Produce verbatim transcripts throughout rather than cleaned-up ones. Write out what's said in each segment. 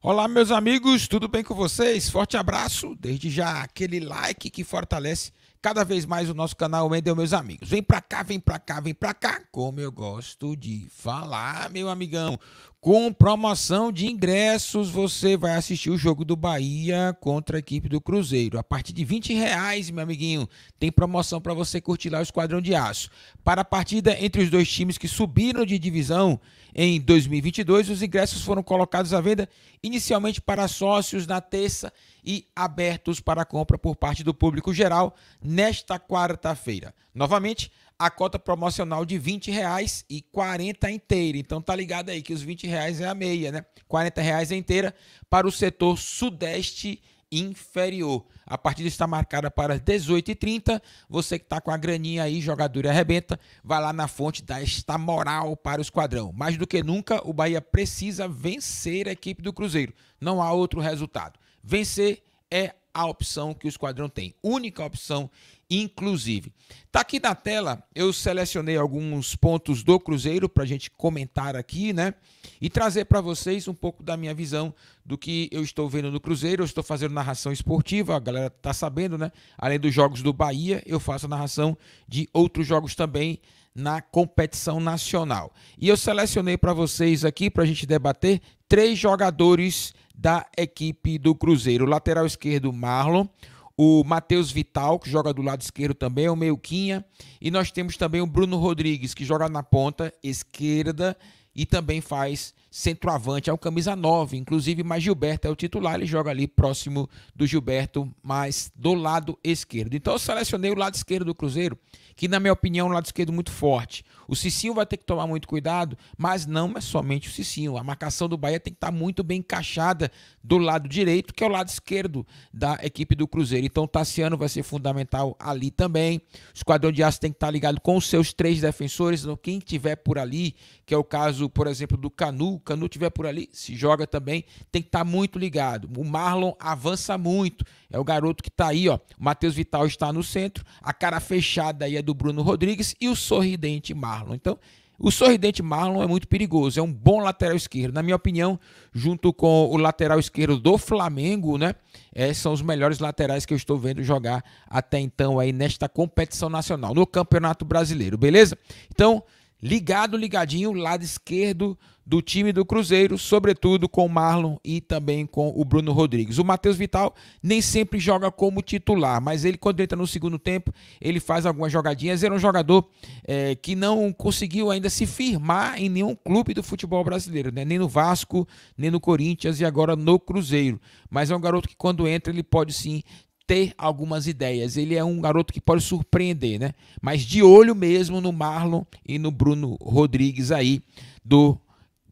Olá, meus amigos, tudo bem com vocês? Forte abraço, desde já aquele like que fortalece cada vez mais o nosso canal Ender, meus amigos. Vem pra cá, vem pra cá, vem pra cá, como eu gosto de falar, meu amigão. Com promoção de ingressos, você vai assistir o jogo do Bahia contra a equipe do Cruzeiro. A partir de vinte reais, meu amiguinho, tem promoção para você curtir lá o Esquadrão de Aço. Para a partida entre os dois times que subiram de divisão em dois mil e vinte e dois, os ingressos foram colocados à venda inicialmente para sócios na terça e abertos para compra por parte do público geral nesta quarta-feira. Novamente, a cota promocional de vinte reais e quarenta reais inteira. Então tá ligado aí que os vinte reais é a meia, né? quarenta reais é inteira para o setor sudeste inferior. A partida está marcada para as dezoito e trinta. Você que tá com a graninha aí, jogador e arrebenta, vai lá na fonte da esta moral para o Esquadrão. Mais do que nunca, o Bahia precisa vencer a equipe do Cruzeiro. Não há outro resultado. Vencer é a opção que o Esquadrão tem. Única opção, inclusive. Tá aqui na tela, eu selecionei alguns pontos do Cruzeiro para a gente comentar aqui, né? E trazer para vocês um pouco da minha visão do que eu estou vendo no Cruzeiro. Eu estou fazendo narração esportiva, a galera tá sabendo, né? Além dos jogos do Bahia, eu faço a narração de outros jogos também na competição nacional. E eu selecionei para vocês aqui, para a gente debater, três jogadores da equipe do Cruzeiro. O lateral esquerdo, Marlon, o Matheus Vital, que joga do lado esquerdo também, o Melquinha, e nós temos também o Bruno Rodrigues, que joga na ponta esquerda e também faz centroavante, é um camisa nove, inclusive, mas Gilberto é o titular, ele joga ali próximo do Gilberto, mas do lado esquerdo. Então eu selecionei o lado esquerdo do Cruzeiro, que na minha opinião é um lado esquerdo muito forte. O Cicinho vai ter que tomar muito cuidado, mas não é somente o Cicinho. A marcação do Bahia tem que estar muito bem encaixada do lado direito, que é o lado esquerdo da equipe do Cruzeiro. Então o Tassiano vai ser fundamental ali também. O Esquadrão de Aço tem que estar ligado com os seus três defensores, quem tiver por ali, que é o caso, por exemplo, do Canu. O Canu tiver por ali, se joga também, tem que estar muito ligado. O Marlon avança muito, é o garoto que está aí, ó. O Matheus Vital está no centro, a cara fechada aí é do Bruno Rodrigues e o sorridente Marlon. Então, o sorridente Marlon é muito perigoso, é um bom lateral esquerdo. Na minha opinião, junto com o lateral esquerdo do Flamengo, né? É, são os melhores laterais que eu estou vendo jogar até então aí nesta competição nacional, no Campeonato Brasileiro, beleza? Então, ligado, ligadinho, lado esquerdo do time do Cruzeiro, sobretudo com o Marlon e também com o Bruno Rodrigues. O Matheus Vital nem sempre joga como titular, mas ele, quando entra no segundo tempo, ele faz algumas jogadinhas. Era um jogador é, que não conseguiu ainda se firmar em nenhum clube do futebol brasileiro, né? Nem no Vasco, nem no Corinthians e agora no Cruzeiro. Mas é um garoto que, quando entra, ele pode sim ter algumas ideias, ele é um garoto que pode surpreender, né? Mas de olho mesmo no Marlon e no Bruno Rodrigues aí, do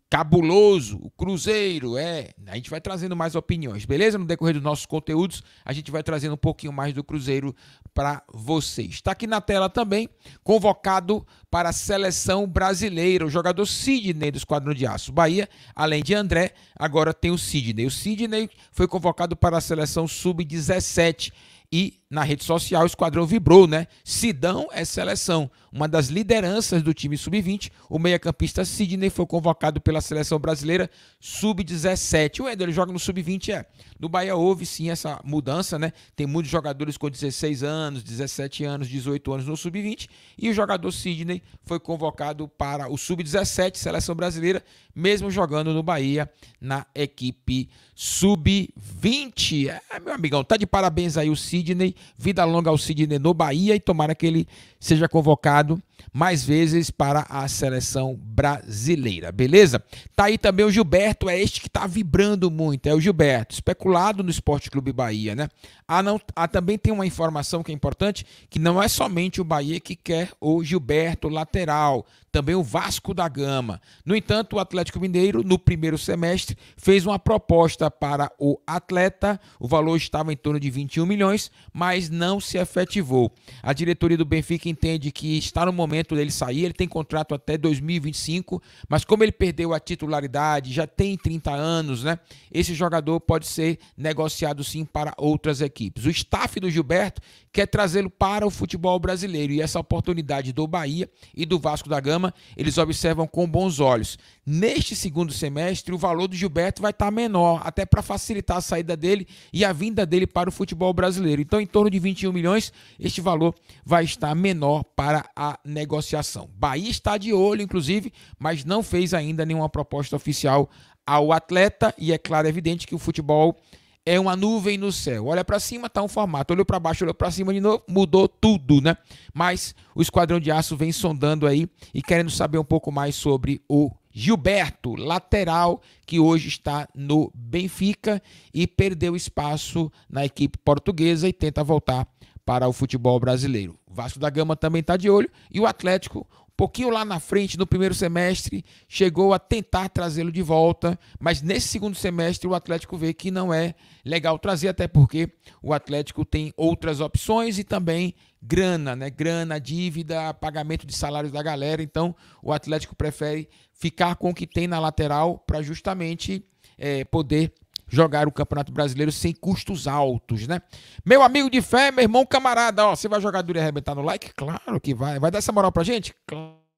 cabuloso, o Cruzeiro, é, a gente vai trazendo mais opiniões, beleza? No decorrer dos nossos conteúdos, a gente vai trazendo um pouquinho mais do Cruzeiro para vocês. Está aqui na tela também, convocado para a seleção brasileira, o jogador Sidney do Esquadrão de Aço. Bahia, além de André, agora tem o Sidney. O Sidney foi convocado para a seleção sub dezessete. E na rede social o Esquadrão vibrou, né? Sidão é seleção. Uma das lideranças do time sub vinte, o meia-campista Sidney foi convocado pela seleção brasileira sub dezessete. O Ender, ele joga no sub vinte, é. No Bahia houve sim essa mudança, né? Tem muitos jogadores com dezesseis anos, dezessete anos, dezoito anos no sub vinte. E o jogador Sidney foi convocado para o sub dezessete, seleção brasileira, mesmo jogando no Bahia na equipe sub vinte. É, meu amigão, tá de parabéns aí o Sidney. Sidney, vida longa ao Sidney no Bahia e tomara que ele seja convocado mais vezes para a seleção brasileira, beleza? Tá aí também o Gilberto, é este que tá vibrando muito, é o Gilberto, especulado no Esporte Clube Bahia, né? Ah, não, ah, também tem uma informação que é importante, que não é somente o Bahia que quer o Gilberto lateral, também o Vasco da Gama. No entanto, o Atlético Mineiro, no primeiro semestre, fez uma proposta para o atleta, o valor estava em torno de vinte e um milhões, mas não se efetivou. A diretoria do Benfica entende que está no momento dele sair, ele tem contrato até dois mil e vinte e cinco, mas como ele perdeu a titularidade, já tem trinta anos, né? Esse jogador pode ser negociado sim para outras equipes. O staff do Gilberto quer trazê-lo para o futebol brasileiro e essa oportunidade do Bahia e do Vasco da Gama, eles observam com bons olhos. Neste segundo semestre, o valor do Gilberto vai estar menor, até para facilitar a saída dele e a vinda dele para o futebol brasileiro. Então, em torno de vinte e um milhões, este valor vai estar menor para a negociação. Bahia está de olho, inclusive, mas não fez ainda nenhuma proposta oficial ao atleta. E é claro, é evidente que o futebol é uma nuvem no céu. Olha para cima, tá um formato. Olhou para baixo, olhou para cima de novo, mudou tudo, né? Mas o Esquadrão de Aço vem sondando aí e querendo saber um pouco mais sobre o Gilberto, lateral, que hoje está no Benfica e perdeu espaço na equipe portuguesa e tenta voltar para o futebol brasileiro. O Vasco da Gama também está de olho e o Atlético, um pouquinho lá na frente, no primeiro semestre, chegou a tentar trazê-lo de volta, mas nesse segundo semestre o Atlético vê que não é legal trazer, até porque o Atlético tem outras opções e também grana, né? Grana, dívida, pagamento de salários da galera. Então, o Atlético prefere ficar com o que tem na lateral para justamente é, poder jogar o Campeonato Brasileiro sem custos altos, né? Meu amigo de fé, meu irmão camarada, ó, você vai jogar duro e arrebentar no like? Claro que vai. Vai dar essa moral pra gente?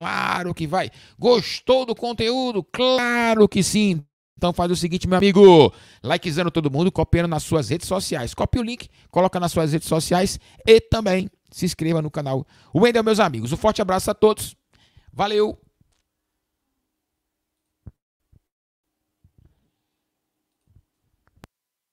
Claro que vai. Gostou do conteúdo? Claro que sim. Então faz o seguinte, meu amigo, likezando todo mundo, copiando nas suas redes sociais. Copia o link, coloca nas suas redes sociais e também se inscreva no canal. O Ender, meus amigos, um forte abraço a todos. Valeu!